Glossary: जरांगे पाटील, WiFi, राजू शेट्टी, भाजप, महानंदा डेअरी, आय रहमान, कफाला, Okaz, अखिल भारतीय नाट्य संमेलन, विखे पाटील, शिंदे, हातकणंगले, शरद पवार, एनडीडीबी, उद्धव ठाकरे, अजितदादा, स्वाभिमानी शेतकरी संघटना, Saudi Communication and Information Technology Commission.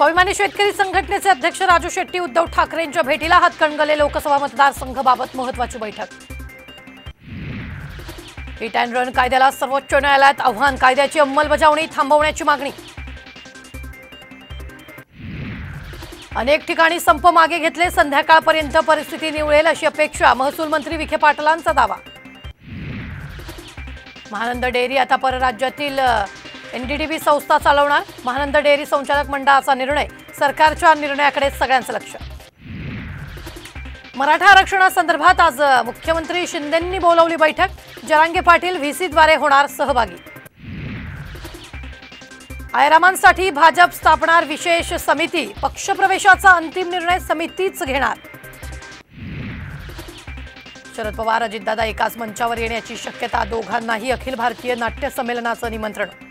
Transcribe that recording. स्वाभिमानी शेतकरी संघटनेचे अध्यक्ष राजू शेट्टी उद्धव ठाकरे यांच्या भेटीला, हातकणंगले लोकसभा मतदारसंघाबाबत महत्त्वाची बैठक। हिट अँड रन कायद्याला सर्वोच्च न्यायालयात आव्हान, कायद्याची अंमलबजावणी थांबवण्याची मागणी। अनेक ठिकाणी संप मागे घेतले, संध्याकाळपर्यंत परिस्थिती निवळेल अशी अपेक्षा, महसूल मंत्री विखे पाटलांचा दावा। महानंदा डेअरी आता परराज्यातील एनडीडीबी संस्था चालवणार, महानंदा डेअरी संचालक मंडळाचा निर्णय, सरकारच्या निर्णयाकडे सगळ्यांचं लक्ष। मराठा आरक्षणासंदर्भात आज मुख्यमंत्री शिंदेंनी बोलावली बैठक, जरांगे पाटील व्हीसीद्वारे होणार सहभागी। आय रहमानसाठी भाजप स्थापणार विशेष समिती, पक्षप्रवेशाचा अंतिम निर्णय समितीच घेणार। शरद पवार अजितदादा एकाच मंचावर येण्याची शक्यता, दोघांनाही अखिल भारतीय नाट्य संमेलनाचं निमंत्रण।